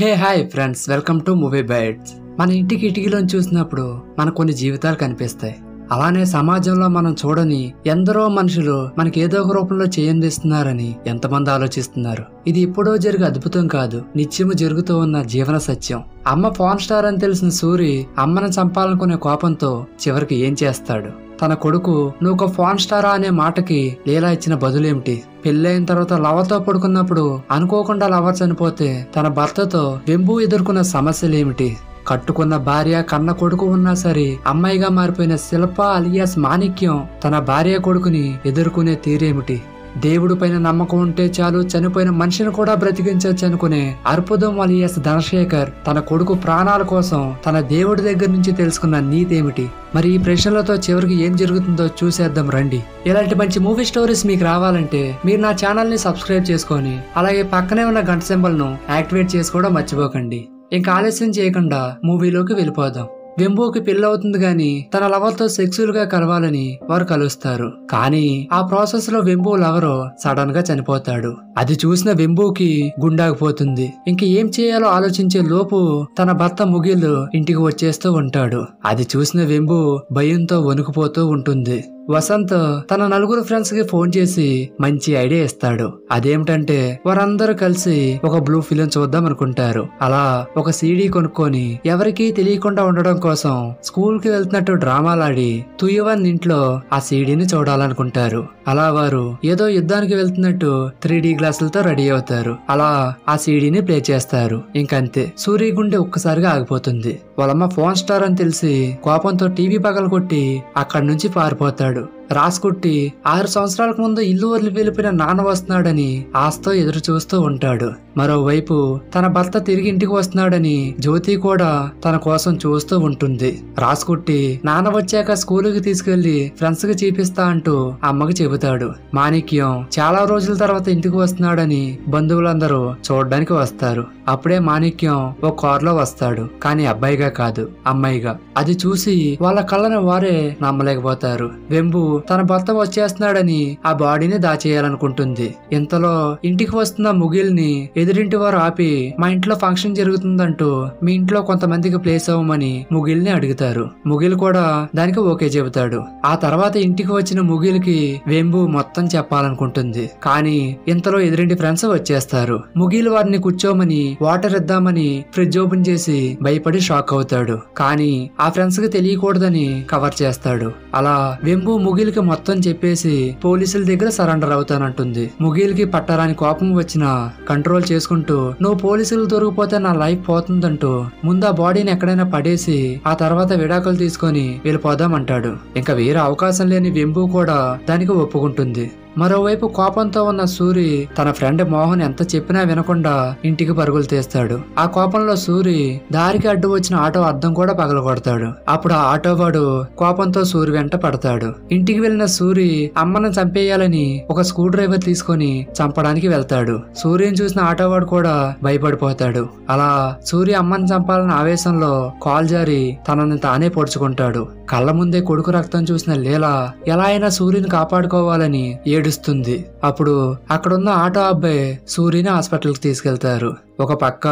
Hey hi friends, welcome to Movie Bites. మన ఇంటికిటికిలోని చూసినప్పుడు మన కొన్ని జీవితాలు కనిపిస్తాయి. అలానే సమాజంలో మనం చూడని ఎందరో మనుషులు మనకి ఏదో ఒక రూపంలో చేయందిస్తున్నారని ఎంతమంది ఆలోచిస్తున్నారు. ఇది ఎప్పుడో జరిగే అద్భుతం కాదు, నిత్యము జరుగుతూ ఉన్న జీవన సత్యం. అమ్మ ఫోన్ స్టార్ అని తెలిసిన సూరి అమ్మను చంపాలనుకునే కోపంతో చివరికి ఏం చేస్తాడు? తన కొడుకు నువ్వు ఒక ఫోన్ స్టారా అనే మాటకి లీలా ఇచ్చిన బదులేమిటి? పెళ్ళైన తర్వాత లవర్తో పడుకున్నప్పుడు అనుకోకుండా లవర్ చనిపోతే తన భర్తతో వెంబు ఎదుర్కొన్న సమస్యలేమిటి? కట్టుకున్న భార్య కన్న కొడుకు ఉన్నా సరే అమ్మాయిగా మారిపోయిన శిల్ప అలియాస్ మాణిక్యం తన భార్య కొడుకుని ఎదుర్కొనే తీరేమిటి? దేవుడి పైన నమ్మకం ఉంటే చాలు చనిపోయిన మనిషిని కూడా బ్రతికించవచ్చు అనుకునే అర్పుదం అలియాస్ ధనశేఖర్ తన కొడుకు ప్రాణాల కోసం తన దేవుడి దగ్గర నుంచి తెలుసుకున్న నీతేమిటి? మరి ఈ ప్రశ్నలతో చివరికి ఏం జరుగుతుందో చూసేద్దాం రండి. ఇలాంటి మంచి మూవీ స్టోరీస్ మీకు రావాలంటే మీరు నా ఛానల్ ని సబ్స్క్రైబ్ చేసుకొని అలాగే పక్కనే ఉన్న గంట సింబల్ ను యాక్టివేట్ చేసుకోవడం మర్చిపోకండి. ఇంకా ఆలస్యం చేయకుండా మూవీలోకి వెళ్ళిపోదాం. వెంబోకి పెళ్ళవుతుంది గాని తన లవర్ తో సెక్సువల్ గా కలవాలని వారు కలుస్తారు. కానీ ఆ ప్రాసెస్ లో వెంబు లవర్ సడన్ గా చనిపోతాడు. అది చూసిన వెంబుకి గుండాగిపోతుంది. ఇంక ఏం చేయాలో ఆలోచించే లోపు తన భర్త ముగిల్ ఇంటికి వచ్చేస్తూ ఉంటాడు. అది చూసిన వెంబు భయంతో వణుకుపోతూ ఉంటుంది. వసంత్ తన నలుగురు ఫ్రెండ్స్ కి ఫోన్ చేసి మంచి ఐడియా ఇస్తాడు. అదేమిటంటే వారందరూ కలిసి ఒక బ్లూ ఫిలిం చూద్దాం అనుకుంటారు. అలా ఒక సీడీ కొనుక్కొని ఎవరికీ తెలియకుండా ఉండడం కోసం స్కూల్ కి వెళ్తున్నట్టు డ్రామాలాడి తుయవన్ ఇంట్లో ఆ సీడీని చూడాలనుకుంటారు. అలా వారు ఏదో యుద్ధానికి వెళ్తున్నట్టు 3D గ్లాసులతో రెడీ అవుతారు. అలా ఆ సీడీని ప్లే చేస్తారు. ఇంకంతే, సూర్య గుండె ఒక్కసారిగా ఆగిపోతుంది. వాళ్ళమ్మ ఫోన్ స్టార్ అని తెలిసి కోపంతో టీవీ పగల కొట్టి అక్కడి నుంచి పారిపోతాడు. రాసుకుట్టి 6 సంవత్సరాలకు ముందు ఇల్లు వదిలి వెళ్ళిపోయిన నాన్న వస్తున్నాడని ఆస్తో ఎదురు చూస్తూ ఉంటాడు. మరోవైపు తన భర్త తిరిగి ఇంటికి వస్తున్నాడని జ్యోతి కూడా తన కోసం చూస్తూ ఉంటుంది. రాసుకుట్టి నాన్న వచ్చాక స్కూలుకి తీసుకెళ్లి ఫ్రెండ్స్ కి చూపిస్తా అంటూ అమ్మకి చెబుతాడు. మాణిక్యం చాలా రోజుల తర్వాత ఇంటికి వస్తున్నాడని బంధువులందరూ చూడడానికి వస్తారు. అప్పుడే మాణిక్యం ఒక కారులో వస్తాడు, కానీ అబ్బాయిగా కాదు అమ్మాయిగా. అది చూసి వాళ్ళ కళ్ళని వారే నమ్మలేకపోతారు. వెంబు తన భర్త వచ్చేస్తున్నాడని ఆ బాడీని దాచేయాలనుకుంటుంది. ఇంతలో ఇంటికి వస్తున్న ముగిల్ని ఎదురింటి వారు ఆపి మా ఇంట్లో ఫంక్షన్ జరుగుతుందంటూ మీ ఇంట్లో కొంతమందికి ప్లేస్ అవ్వమని ముగిల్ని అడుగుతారు. ముగిల్ కూడా దానికి ఓకే చెబుతాడు. ఆ తర్వాత ఇంటికి వచ్చిన ముగిల్కి వెంబు మొత్తం చెప్పాలనుకుంటుంది. కానీ ఇంతలో ఎదురింటి ఫ్రెండ్స్ వచ్చేస్తారు. ముగిల్ వారిని కూర్చోమని వాటర్ ఇద్దామని ఫ్రిడ్జ్ ఓపెన్ చేసి భయపడి షాక్ అవుతాడు. కానీ ఆ ఫ్రెండ్స్ కి తెలియకూడదని కవర్ చేస్తాడు. అలా వెంబు ముగిల్ కి మొత్తం చెప్పేసి పోలీసుల దగ్గర సరెండర్ అవుతానంటుంది. ముగిల్ కి పట్టరాని కోపం వచ్చినా కంట్రోల్ చేసుకుంటూ నువ్వు పోలీసులు దొరికిపోతే నా లైఫ్ పోతుందంటూ ముందు ఆ బాడీని ఎక్కడైనా పడేసి ఆ తర్వాత విడాకులు తీసుకుని వెళ్ళిపోదామంటాడు. ఇంకా వేరే అవకాశం లేని వెంబు కూడా దానికి ఒప్పుకుంటుంది. మరోవైపు కోపంతో ఉన్న సూరి తన ఫ్రెండ్ మోహన్ ఎంత చెప్పినా వినకుండా ఇంటికి పరుగులు తీస్తాడు. ఆ కోపంలో సూరి దారికి అడ్డు వచ్చిన ఆటో అద్దం కూడా పగలగొడతాడు. అప్పుడు ఆ ఆటో వాడు కోపంతో సూరి వెంట పడతాడు. ఇంటికి వెళ్లిన సూరి అమ్మను చంపేయాలని ఒక స్క్రూ డ్రైవర్ తీసుకుని చంపడానికి వెళ్తాడు. సూర్యని చూసిన ఆటో వాడు కూడా భయపడిపోతాడు. అలా సూరి అమ్మను చంపాలన్న ఆవేశంలో కాల్ జారి తనని తానే పొడుచుకుంటాడు. కళ్ళ ముందే కొడుకు రక్తం చూసిన లీలా ఎలా అయినా సూర్యని కాపాడుకోవాలని ఏడుస్తుంది. అప్పుడు అక్కడున్న ఆటో అబ్బాయి సూర్యని హాస్పిటల్కి తీసుకెళ్తారు. ఒక పక్క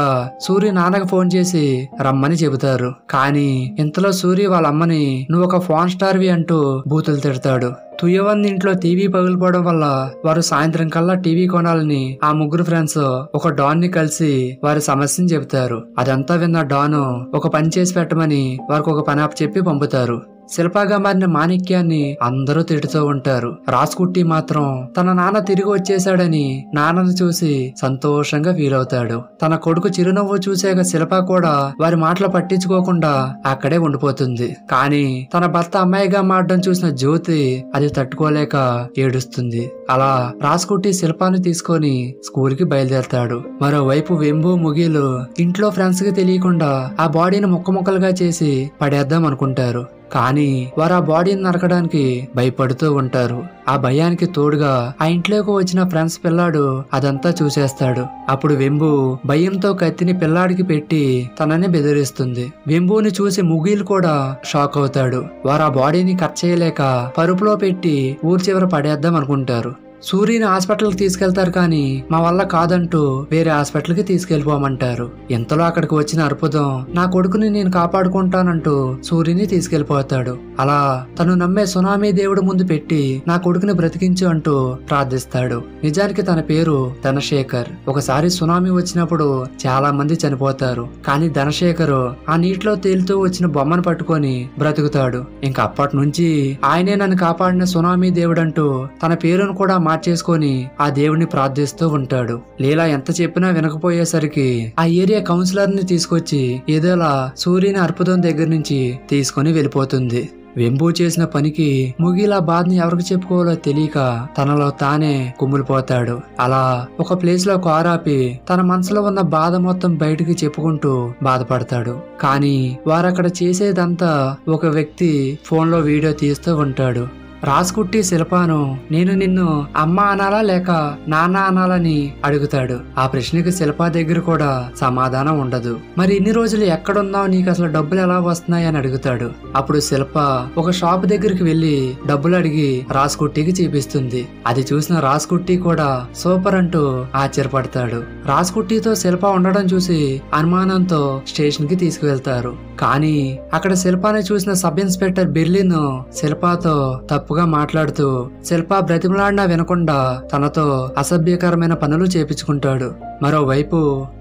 సూర్య నాన్నకు ఫోన్ చేసి రమ్మని చెబుతారు. కానీ ఇంతలో సూర్య వాళ్ళ అమ్మని నువ్వు ఒక ఫోన్ స్టార్వి అంటూ బూతులు తిడతాడు. తుయవన్ ఇంట్లో టీవీ పగిలిపోవడం వల్ల వారు సాయంత్రం కల్లా టీవీ కొనాలని ఆ ముగ్గురు ఫ్రెండ్స్ ఒక డాన్ ని కలిసి వారి సమస్యని చెబుతారు. అదంతా విన్న డాన్ ఒక పని చేసి పెట్టమని వారికి ఒక పని అప్ చెప్పి పంపుతారు. శిల్పగా మారిన మాణిక్యాన్ని అందరూ తిడుతూ ఉంటారు. రాసుకుట్టి మాత్రం తన నాన్న తిరిగి వచ్చేశాడని నాన్నను చూసి సంతోషంగా ఫీల్ అవుతాడు. తన కొడుకు చిరునవ్వు చూసాక శిల్ప కూడా వారి మాటలు పట్టించుకోకుండా అక్కడే ఉండిపోతుంది. కానీ తన భర్త అమ్మాయిగా మారడం చూసిన జ్యోతి అది తట్టుకోలేక ఏడుస్తుంది. అలా రాసుకుట్టి శిల్పాన్ని తీసుకొని స్కూల్ కి బయలుదేరతాడు. మరోవైపు వెంబు ముగిలు ఇంట్లో ఫ్రెండ్స్ కి తెలియకుండా ఆ బాడీని ముక్కముక్కలుగా చేసి పడేద్దాం అనుకుంటారు. కానీ వారు ఆ బాడీని నరకడానికి భయపడుతూ ఉంటారు. ఆ భయానికి తోడుగా ఆ ఇంట్లోకి వచ్చిన ఫ్రెండ్స్ పిల్లాడు అదంతా చూసేస్తాడు. అప్పుడు వెంబు భయంతో కత్తిని పిల్లాడికి పెట్టి తనని బెదిరిస్తుంది. వెంబుని చూసి ముగిల్ కూడా షాక్ అవుతాడు. వారు ఆ బాడీని కట్ చేయలేక పరుపులో పెట్టి ఊరి చివర పడేద్దాం అనుకుంటారు. సూర్యని హాస్పిటల్కి తీసుకెళ్తారు కానీ మా వల్ల కాదంటూ వేరే హాస్పిటల్కి తీసుకెళ్లిపోమంటారు. ఎంతలో అక్కడికి వచ్చిన అర్బుదం నా కొడుకుని నేను కాపాడుకుంటానంటూ సూర్యని తీసుకెళ్లిపోతాడు. అలా తను నమ్మే సునామీ దేవుడు ముందు పెట్టి నా కొడుకుని బ్రతికించు అంటూ ప్రార్థిస్తాడు. నిజానికి తన పేరు ధనశేఖర్. ఒకసారి సునామీ వచ్చినప్పుడు చాలా మంది చనిపోతారు, కానీ ధనశేఖర్ ఆ నీటిలో తేలుతూ వచ్చిన బొమ్మను పట్టుకొని బ్రతుకుతాడు. ఇంక అప్పటి నుంచి ఆయనే నన్ను కాపాడిన సునామీ దేవుడంటూ తన పేరును కూడా మార్చేసుకొని ఆ దేవుడిని ప్రార్థిస్తూ ఉంటాడు. లీలా ఎంత చెప్పినా వినకపోయేసరికి ఆ ఏరియా కౌన్సిలర్ ని తీసుకొచ్చి ఏదోలా సూర్యుని అర్బుదం దగ్గర నుంచి తీసుకుని వెళ్ళిపోతుంది. వెంబూ చేసిన పనికి ముగిలా బాధని ఎవరికి చెప్పుకోవాలో తెలియక తనలో తానే కుమ్ములిపోతాడు. అలా ఒక ప్లేస్ లో కారు ఆపి తన మనసులో ఉన్న బాధ మొత్తం బయటికి చెప్పుకుంటూ బాధపడతాడు. కానీ వారక్కడ చేసేదంతా ఒక వ్యక్తి ఫోన్ లో వీడియో తీస్తూ ఉంటాడు. రాసుకుట్టి శిల్పాను నేను నిన్ను అమ్మ అనాలా లేక నాన్న అనాలని అడుగుతాడు. ఆ ప్రశ్నకి శిల్ప దగ్గర కూడా సమాధానం ఉండదు. మరి ఇన్ని రోజులు ఎక్కడున్నావు, నీకు అసలు డబ్బులు ఎలా వస్తున్నాయి అని అడుగుతాడు. అప్పుడు శిల్ప ఒక షాప్ దగ్గరికి వెళ్లి డబ్బులు అడిగి రాసుకుట్టికి చూపిస్తుంది. అది చూసిన రాసుకుట్టి కూడా సూపర్ అంటూ ఆశ్చర్యపడతాడు. రాసుకుట్టితో శిల్ప ఉండడం చూసి అనుమానంతో స్టేషన్ కి తీసుకువెళ్తారు. కానీ అక్కడ శిల్పాని చూసిన సబ్ ఇన్స్పెక్టర్ బిర్లిన్ శిల్పాతో తప్పుగా మాట్లాడుతూ శిల్ప బ్రతిమలాడినా వినకుండా తనతో అసభ్యకరమైన పనులు చేపించుకుంటాడు. మరోవైపు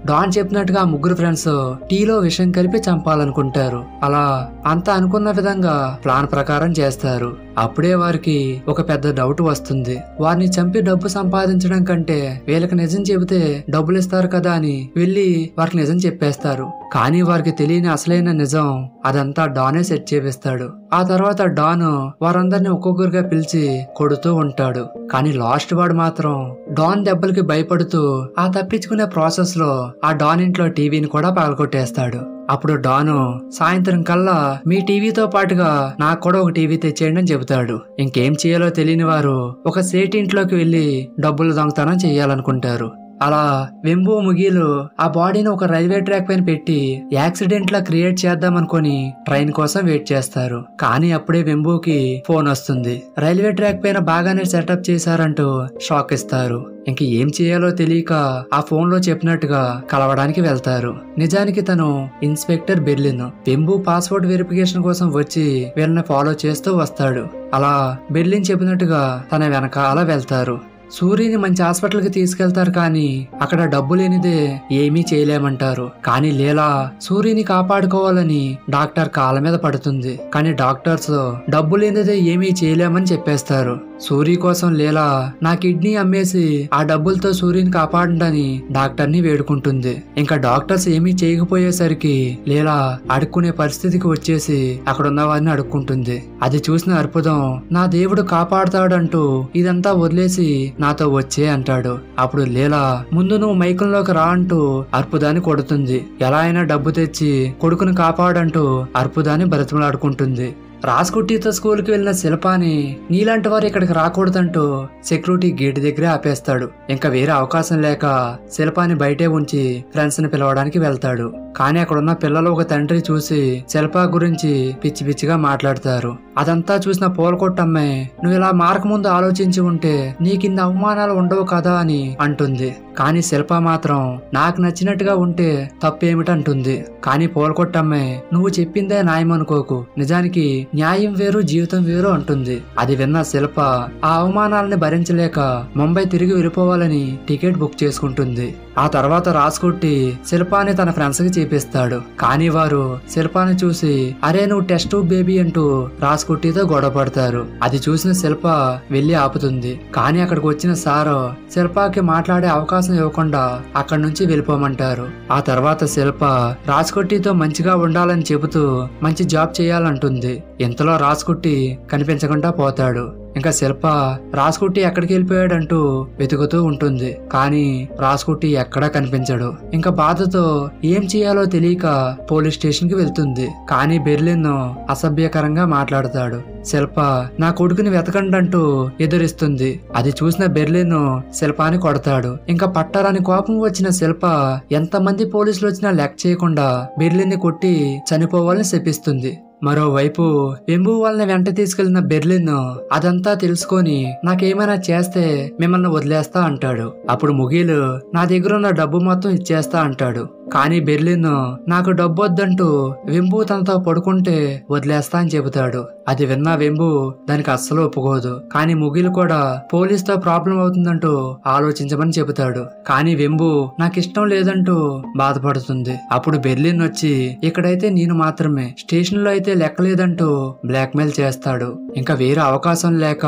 డాన్ చెప్పినట్టుగా ముగ్గురు ఫ్రెండ్స్ టీలో విషం కలిపి చంపాలనుకుంటారు. అలా అంతా అనుకున్న విధంగా ప్లాన్ ప్రకారం చేస్తారు. అప్పుడే వారికి ఒక పెద్ద డౌట్ వస్తుంది. వారిని చంపి డబ్బు సంపాదించడం కంటే వీళ్ళకి నిజం చెబితే డబ్బులు ఇస్తారు కదా అని వెళ్ళి వారికి నిజం చెప్పేస్తారు. కానీ వారికి తెలియని అసలైన నిజం అదంతా డానే సెట్ చేపిస్తాడు. ఆ తర్వాత డాన్ వారందరినీ ఒక్కొక్కరుగా పిలిచి కొడుతూ ఉంటాడు. కానీ లాస్ట్ వాడు మాత్రం డాన్ దెబ్బలకి భయపడుతూ ఆ తప్పించుకునే ప్రాసెస్ లో ఆ డాన్ ఇంట్లో టీవీని కూడా పగలకొట్టేస్తాడు. అప్పుడు డాను సాయంత్రం కల్లా మీ టీవీతో పాటుగా నాకు కూడా ఒక టీవీ తెచ్చేయండి అని చెబుతాడు. ఇంకేం చేయాలో తెలియని వారు ఒక సేటి ఇంట్లోకి వెళ్లి డబ్బులు దొంగతనం చేయాలనుకుంటారు. అలా వెంబూ ముగిలు ఆ బాడీని ఒక రైల్వే ట్రాక్ పైన పెట్టి యాక్సిడెంట్ లా క్రియేట్ చేద్దాం అనుకుని ట్రైన్ కోసం వెయిట్ చేస్తారు. కానీ అప్పుడే వెంబూకి ఫోన్ వస్తుంది. రైల్వే ట్రాక్ పైన బాగానే సెటప్ చేశారంటూ షాక్ ఇస్తారు. ఇంక ఏం చేయాలో తెలియక ఆ ఫోన్ లో చెప్పినట్టుగా కలవడానికి వెళ్తారు. నిజానికి తను inspector Berlin. Vembu passport verification కోసం వచ్చి వీళ్ళని ఫాలో చేస్తూ వస్తాడు. అలా బెర్లిన్ చెప్పినట్టుగా తన వెనకాల వెళ్తారు. సూర్యని మంచి హాస్పిటల్కి తీసుకెళ్తారు కానీ అక్కడ డబ్బు లేనిదే ఏమీ చేయలేమంటారు. కానీ లీలా సూర్యని కాపాడుకోవాలని డాక్టర్ కాళ్ళ మీద పడుతుంది. కానీ డాక్టర్స్ డబ్బు లేనిదే ఏమీ చేయలేమని చెప్పేస్తారు. సూర్య కోసం లీలా నా కిడ్నీ అమ్మేసి ఆ డబ్బులతో సూర్యని కాపాడండి డాక్టర్ ని వేడుకుంటుంది. ఇంకా డాక్టర్స్ ఏమీ చేయకపోయేసరికి లీలా అడుక్కునే పరిస్థితికి వచ్చేసి అక్కడున్న వారిని అడుక్కుంటుంది. అది చూసిన అర్బుదం నా దేవుడు కాపాడుతాడంటూ ఇదంతా వదిలేసి నాతో వచ్చే అంటాడు. అప్పుడు లీలా ముందు నువ్వు మైకంలోకి రా అంటూ అర్బుదాన్ని కొడుతుంది. ఎలా అయినా డబ్బు తెచ్చి కొడుకును కాపాడంటూ అర్బుదాన్ని బ్రతిమలాడుకుంటుంది. రాసుకుట్టితో స్కూల్కి వెళ్ళిన శిల్పాని నీలాంటి వారు ఇక్కడికి రాకూడదంటూ సెక్యూరిటీ గేట్ దగ్గరే ఆపేస్తాడు. ఇంకా వేరే అవకాశం లేక శిల్పాని బయటే ఉంచి ఫ్రెండ్స్ ని పిలవడానికి వెళ్తాడు. కానీ అక్కడున్న పిల్లలు ఒక తండ్రి చూసి శిల్ప గురించి పిచ్చి పిచ్చిగా మాట్లాడతారు. అదంతా చూసిన పూలకొట్టమ్మాయి నువ్వు ఇలా మార్కు ముందు ఆలోచించి ఉంటే నీకిన్ని అవమానాలు ఉండవు కదా అని అంటుంది. కానీ శిల్ప మాత్రం నాకు నచ్చినట్టుగా ఉంటే తప్పేమిటంటుంది. కానీ పూలకొట్టమ్మాయి నువ్వు చెప్పిందే న్యాయం అనుకోకు, నిజానికి న్యాయం వేరు జీవితం వేరు అంటుంది. అది విన్న శిల్ప ఆ అవమానాలని భరించలేక ముంబై తిరిగి వెళ్ళిపోవాలని టికెట్ బుక్ చేసుకుంటుంది. ఆ తర్వాత రాసుకుట్టి శిల్పాని తన ఫ్రెండ్స్ కి చేపిస్తాడు. కానీ వారు శిల్పాని చూసి అరే నువ్వు టెస్ట్ ట్యూబ్ బేబీ అంటూ రాసుకుట్టితో గొడవ పడతారు. అది చూసిన శిల్ప వెళ్లి ఆపుతుంది. కానీ అక్కడికి వచ్చిన సారు శిల్పకి మాట్లాడే అవకాశం ఇవ్వకుండా అక్కడి నుంచి వెళ్ళిపోమంటారు. ఆ తర్వాత శిల్ప రాసుకుట్టితో మంచిగా ఉండాలని చెబుతూ మంచి జాబ్ చేయాలంటుంది. ఇంతలో రాసుకుట్టి కనిపించకుండా పోతాడు. ఇంకా శిల్ప రాసుకుట్టి ఎక్కడికి వెళ్ళిపోయాడంటూ వెతుకుతూ ఉంటుంది. కానీ రాసుకుట్టి ఎక్కడా కనిపించడు. ఇంకా బాధతో ఏం చేయాలో తెలియక పోలీస్ స్టేషన్ కి వెళ్తుంది. కానీ బెర్లిన్ అసభ్యకరంగా మాట్లాడతాడు. శిల్ప నా కొడుకుని వెతకండి అంటూ ఎదురిస్తుంది. అది చూసిన బెర్లిన్ శిల్పాని కొడతాడు. ఇంకా పట్టరాని కోపం వచ్చిన శిల్ప ఎంతమంది పోలీసులు వచ్చినా లెక్క చేయకుండా బెర్లిన్ ని కొట్టి చనిపోవాలని శపిస్తుంది. మరోవైపు వింబు వాళ్ళని వెంట తీసుకెళ్లిన బెర్లిన్ అదంతా తెలుసుకొని నాకేమైనా చేస్తే మిమ్మల్ని వదిలేస్తా అంటాడు. అప్పుడు ముగిలు నా దగ్గర ఉన్న డబ్బు మొత్తం ఇచ్చేస్తా అంటాడు. కానీ బెర్లిన్ నాకు డబ్బు వద్దంటూ వింబు తనతో పడుకుంటే వదిలేస్తా అని చెబుతాడు. అది విన్న వింబు దానికి అస్సలు ఒప్పుకోదు. కానీ ముగిలు కూడా పోలీస్తో ప్రాబ్లం అవుతుందంటూ ఆలోచించమని చెబుతాడు. కానీ వింబు నాకు ఇష్టం లేదంటూ బాధపడుతుంది. అప్పుడు బెర్లిన్ వచ్చి ఇక్కడైతే నేను మాత్రమే, స్టేషన్ లో అయితే లెక్కలేదంటూ బ్లాక్ మెయిల్ చేస్తాడు. ఇంకా వేరే అవకాశం లేక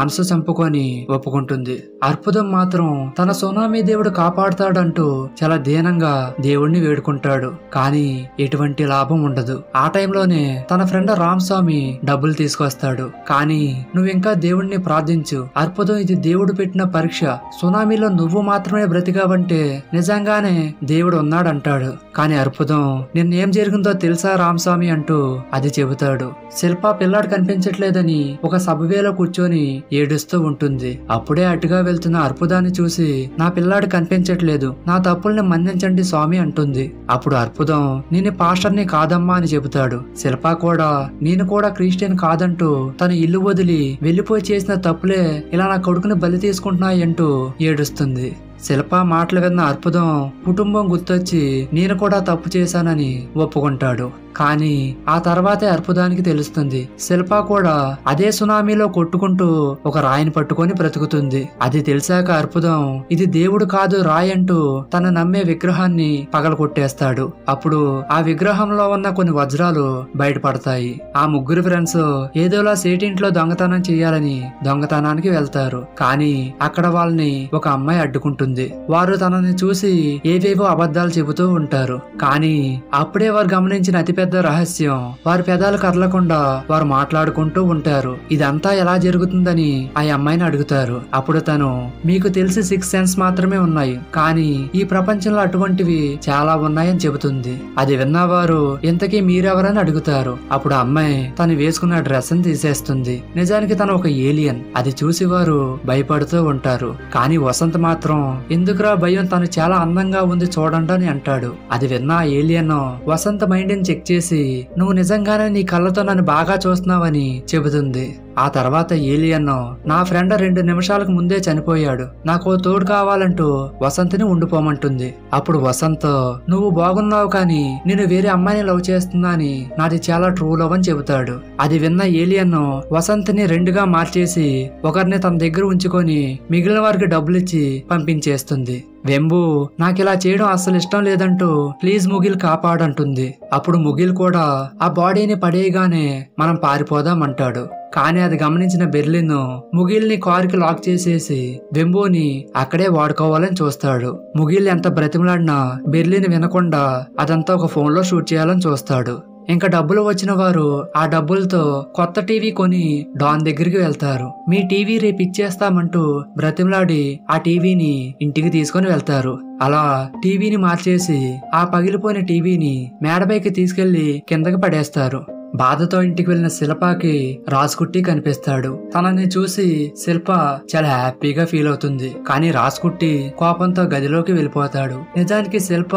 మనసు చంపుకొని ఒప్పుకుంటుంది. అర్పుదం మాత్రం తన సునామీ దేవుడు కాపాడుతాడంటూ చాలా దీనంగా దేవుణ్ణి వేడుకుంటాడు. కానీ ఎటువంటి లాభం ఉండదు. ఆ టైంలోనే తన ఫ్రెండ్ రామస్వామి డబ్బులు తీసుకొస్తాడు. కానీ నువ్వింకా దేవుణ్ణి ప్రార్థించు, అర్పుదం ఇది దేవుడు పెట్టిన పరీక్ష, సునామీలో నువ్వు మాత్రమే బ్రతికావంటే నిజంగానే దేవుడు ఉన్నాడంటాడు. కానీ అర్పుదం నిన్నేం జరిగిందో తెలుసా రామస్వామి అంటూ అది చెబుతాడు. శిల్ప పిల్లాడు కనిపించట్లేదని ఒక సబ్వేలో కూర్చొని ఏడుస్తూ ఉంటుంది. అప్పుడే అటుగా వెళ్తున్న అర్పుదాన్ని చూసి నా పిల్లాడు కనిపించట్లేదు, నా తప్పుల్ని మన్నించండి స్వామి అంటుంది. అప్పుడు అర్పుదం నేను పాస్టర్ని కాదమ్మా అని చెబుతాడు. శిల్ప కూడా నేను కూడా క్రిస్టియన్ కాదంటూ తన ఇల్లు వదిలి వెళ్లిపోయి చేసిన తప్పులే ఇలా నా కొడుకుని బలి తీసుకుంటున్నాయంటూ ఏడుస్తుంది. శిల్ప మాటలు విన్న అర్పుదం కుటుంబం గుర్తొచ్చి నేను కూడా తప్పు చేశానని ఒప్పుకుంటాడు. కానీ ఆ తర్వాతే అర్పుదానికి తెలుస్తుంది శిల్ప కూడా అదే సునామీలో కొట్టుకుంటూ ఒక రాయిని పట్టుకొని బ్రతుకుతుంది. అది తెలిసాక అర్పుదం ఇది దేవుడు కాదు రాయి అంటూ తన నమ్మే విగ్రహాన్ని పగలకొట్టేస్తాడు. అప్పుడు ఆ విగ్రహంలో ఉన్న కొన్ని వజ్రాలు బయటపడతాయి. ఆ ముగ్గురు ఫ్రెండ్స్ ఏదోలా సేటింట్లో దొంగతనం చేయాలని దొంగతనానికి వెళ్తారు. కానీ అక్కడ వాళ్ళని ఒక అమ్మాయి అడ్డుకుంటుంది. వారు తనని చూసి ఏవేవో అబద్ధాలు చెబుతూ ఉంటారు. కానీ అప్పుడే వారు గమనించిన అతిపెద్ద రహస్యం వారి పెదాలు కదలకుండా వారు మాట్లాడుకుంటూ ఉంటారు. ఇదంతా ఎలా జరుగుతుందని ఆ అమ్మాయిని అడుగుతారు. అప్పుడు తను మీకు తెలిసి 6 సెన్స్ మాత్రమే ఉన్నాయి, కానీ ఈ ప్రపంచంలో అటువంటివి చాలా ఉన్నాయని చెబుతుంది. అది విన్నవారు ఇంతకీ మీరెవరని అడుగుతారు. అప్పుడు అమ్మాయి తను వేసుకున్న డ్రెస్ ని తీసేస్తుంది. నిజానికి తను ఒక ఏలియన్. అది చూసి వారు భయపడుతూ ఉంటారు. కానీ వసంత్ మాత్రం ఎందుకురా భయం, తను చాలా అందంగా ఉంది చూడండి అని అంటాడు. అది విన్న ఆ ఏలియన్ వసంత్ మైండ్ ని చెక్ చేసి నువ్వు నిజంగానే నీ కళ్ళతో నన్ను బాగా చూస్తున్నావని చెబుతుంది. ఆ తర్వాత ఏలియన్ నా ఫ్రెండ్ 2 నిమిషాలకు ముందే చనిపోయాడు, నాకు తోడు కావాలంటూ వసంతని ఉండిపోమంటుంది. అప్పుడు వసంత్ నువ్వు బాగున్నావు కానీ నేను వేరే అమ్మాయిని లవ్ చేస్తున్నా అని నాది చాలా ట్రూ లవ్ అని చెబుతాడు. అది విన్న ఏలియన్ వసంతని 2గా మార్చేసి ఒకరిని తన దగ్గర ఉంచుకొని మిగిలిన వారికి డబ్బులిచ్చి పంపించేస్తుంది. వెంబు నాకిలా చేయడం అస్సలు ఇష్టం లేదంటూ ప్లీజ్ ముగిల్ కాపాడంటుంది. అప్పుడు ముగిల్ కూడా ఆ బాడీని పడేయగానే మనం పారిపోదామంటాడు. కానీ అది గమనించిన బెర్లిన్ ముగిల్ని కారుకి లాక్ చేసేసి వెంబుని అక్కడే వాడుకోవాలని చూస్తాడు. ముగిల్ ఎంత బ్రతిమలాడినా బెర్లిన్ వినకుండా అదంతా ఒక ఫోన్లో షూట్ చేయాలని చూస్తాడు. ఇంకా డబ్బులు వచ్చిన వారు ఆ డబ్బులతో కొత్త టీవీ కొని డాన్ దగ్గరికి వెళ్తారు. మీ టీవీ రేపు ఇచ్చేస్తామంటూ బ్రతిమలాడి ఆ టీవీని ఇంటికి తీసుకుని వెళ్తారు. అలా టీవీని మార్చేసి ఆ పగిలిపోయిన టీవీని మేడపైకి తీసుకెళ్లి కిందకి పడేస్తారు. బాధతో ఇంటికి వెళ్లిన శిల్పకి రాజుకుట్టి కనిపిస్తాడు. తనని చూసి శిల్ప చాలా హ్యాపీగా ఫీల్ అవుతుంది. కానీ రాజుకుట్టి కోపంతో గదిలోకి వెళ్ళిపోతాడు. నిజానికి శిల్ప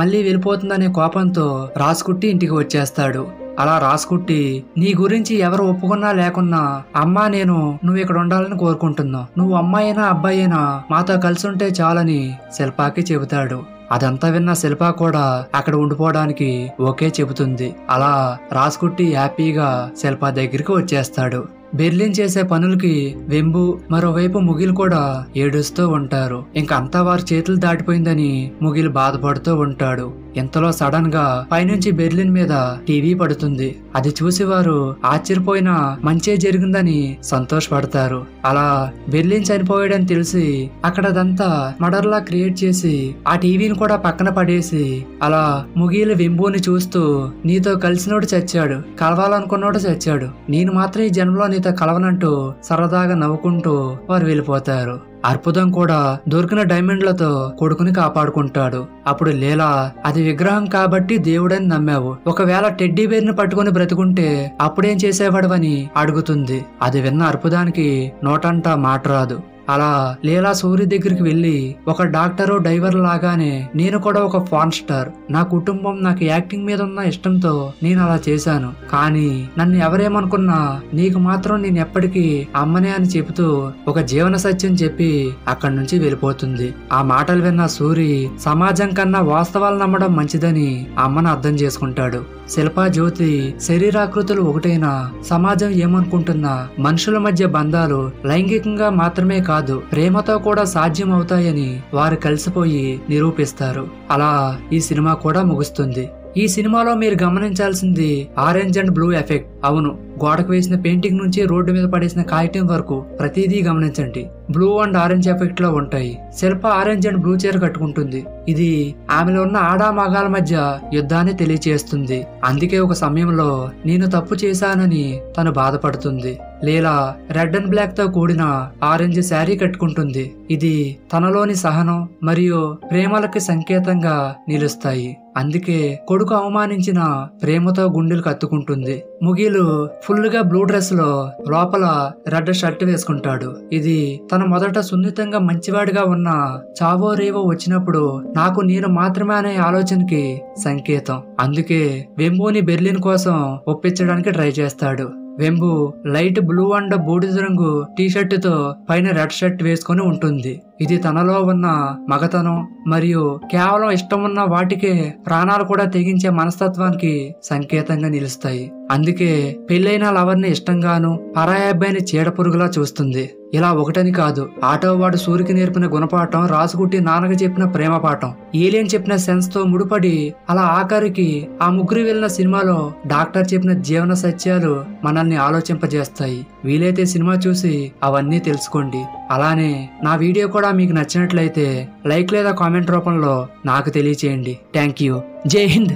మళ్లీ వెళ్ళిపోతుందనే కోపంతో రాజుకుట్టి ఇంటికి వచ్చేస్తాడు. అలా రాసుకుట్టి నీ గురించి ఎవరు ఒప్పుకున్నా లేకున్నా అమ్మా నేను నువ్వు ఇక్కడ ఉండాలని కోరుకుంటున్నావు, నువ్వు అమ్మాయినా అబ్బాయినా మాతో కలిసి ఉంటే చాలని శిల్పకి చెబుతాడు. అదంతా విన్న శిల్ప కూడా అక్కడ ఉండిపోవడానికి ఓకే చెబుతుంది. అలా రాసుకుట్టి హ్యాపీగా శిల్ప దగ్గరికి వచ్చేస్తాడు. బెర్లిన్ చేసే పనులకి వెంబు మరోవైపు ముగిల్ కూడా ఏడుస్తూ ఉంటారు. ఇంకంతా వారి చేతులు దాటిపోయిందని ముగిల్ బాధపడుతూ ఉంటాడు. ఇంతలో సడన్ గా పైనుంచి బెర్లిన్ మీద టీవీ పడుతుంది. అది చూసి వారు ఆశ్చర్యపోయినా మంచే జరిగిందని సంతోషపడతారు. అలా బెర్లిన్ చనిపోయాడని తెలిసి అక్కడదంతా మడర్లా క్రియేట్ చేసి ఆ టీవీని కూడా పక్కన పడేసి అలా ముగిల వింబుని చూస్తూ నీతో కలిసినోడు చచ్చాడు, కలవాలనుకున్నోడు చచ్చాడు, నేను మాత్రం ఈ జన్మలో నీతో కలవనంటూ సరదాగా నవ్వుకుంటూ వారు వెళ్ళిపోతారు. అర్పుదం కూడా దొరికిన డైమండ్లతో కొడుకుని కాపాడుకుంటాడు. అప్పుడు లీలా అది విగ్రహం కాబట్టి దేవుడని నమ్మావు, ఒకవేళ టెడ్డీ బేర్ ని పట్టుకుని బ్రతుకుంటే అప్పుడేం చేసేవాడవని అడుగుతుంది. అది విన్న అర్పుదానికి నోటంటా మాట రాదు. ఆ అలా లీలా సూరి దగ్గరికి వెళ్లి ఒక డాక్టరు డైవర్ లాగానే నేను కూడా ఒక పాన్ స్టార్, నా కుటుంబం నాకు యాక్టింగ్ మీద ఉన్న ఇష్టంతో నేను అలా చేశాను, కానీ నన్ను ఎవరేమనుకున్నా నీకు మాత్రం నేను ఎప్పటికీ అమ్మనే అని చెబుతూ ఒక జీవన సత్యం చెప్పి అక్కడి నుంచి వెళ్ళిపోతుంది. ఆ మాటలు విన్న సూరి సమాజం కన్నా వాస్తవాలు నమ్మడం మంచిదని అమ్మను అర్థం చేసుకుంటాడు. శిల్పా జ్యోతి శరీరాకృతులు ఒకటైనా సమాజం ఏమనుకుంటున్నా మనుషుల మధ్య బంధాలు లైంగికంగా మాత్రమే కాదు ప్రేమతో కూడా సాధ్యం అవుతాయని వారు కలిసిపోయి నిరూపిస్తారు. అలా ఈ సినిమా కూడా ముగుస్తుంది. ఈ సినిమాలో మీరు గమనించాల్సింది ఆరెంజ్ అండ్ బ్లూ ఎఫెక్ట్. అవును, గోడకు వేసిన పెయింటింగ్ నుంచి రోడ్డు మీద పడేసిన కాగితం వరకు ప్రతిదీ గమనించండి, బ్లూ అండ్ ఆరెంజ్ ఎఫెక్ట్ లో ఉంటాయి. శిల్ప ఆరెంజ్ అండ్ బ్లూ చీర కట్టుకుంటుంది. ఇది ఆమెలో ఉన్న ఆడా మగాల మధ్య యుద్ధాన్ని తెలియచేస్తుంది. అందుకే ఒక సమయంలో నేను తప్పు చేశానని తను బాధపడుతుంది. లీలా రెడ్ అండ్ బ్లాక్ తో కూడిన ఆరెంజ్ శారీ కట్టుకుంటుంది. ఇది తనలోని సహనం మరియు ప్రేమలకి సంకేతంగా నిలుస్తాయి. అందుకే కొడుకు అవమానించిన ప్రేమతో గుండెలు కత్తుకుంటుంది. ముగిలు ఫుల్ గా బ్లూ డ్రెస్ లో లోపల రెడ్ షర్ట్ వేసుకుంటాడు. ఇది తన మొదట సున్నితంగా మంచివాడిగా ఉన్న చావో రేవో వచ్చినప్పుడు నాకు నేను మాత్రమే అనే ఆలోచనకి సంకేతం. అందుకే వెంబోని బెర్లిన్ కోసం ఒప్పించడానికి ట్రై చేస్తాడు. వెంబు లైట్ బ్లూ అండ్ బూడిద రంగు టీ షర్ట్ తో పైన రెడ్ షర్ట్ వేసుకుని ఉంటుంది. ఇది తనలో ఉన్న మగతనం మరియు కేవలం ఇష్టం ఉన్న వాటికే ప్రాణాలు కూడా తెగించే మనస్తత్వానికి సంకేతంగా నిలుస్తాయి. అందుకే పెళ్లైన లవర్ని ఇష్టంగాను పరాయి అబ్బాయిని చీడపురుగులా చూస్తుంది. ఇలా ఒకటని కాదు, ఆటో వాడు సూరికి నేర్పిన గుణపాఠం, రాసుగుట్టి నాన్నకు చెప్పిన ప్రేమ పాఠం, ఏలియన్ చెప్పిన సెన్స్ తో ముడిపడి అలా ఆఖరికి ఆ ముగ్గురు వెళ్ళిన సినిమాలో డాక్టర్ చెప్పిన జీవన సత్యాలు మనల్ని ఆలోచింపజేస్తాయి. వీలైతే సినిమా చూసి అవన్నీ తెలుసుకోండి. అలానే నా వీడియో కూడా మీకు నచ్చినట్లయితే లైక్ లేదా కామెంట్ రూపంలో నాకు తెలియచేయండి. Thank you. జై హింద్.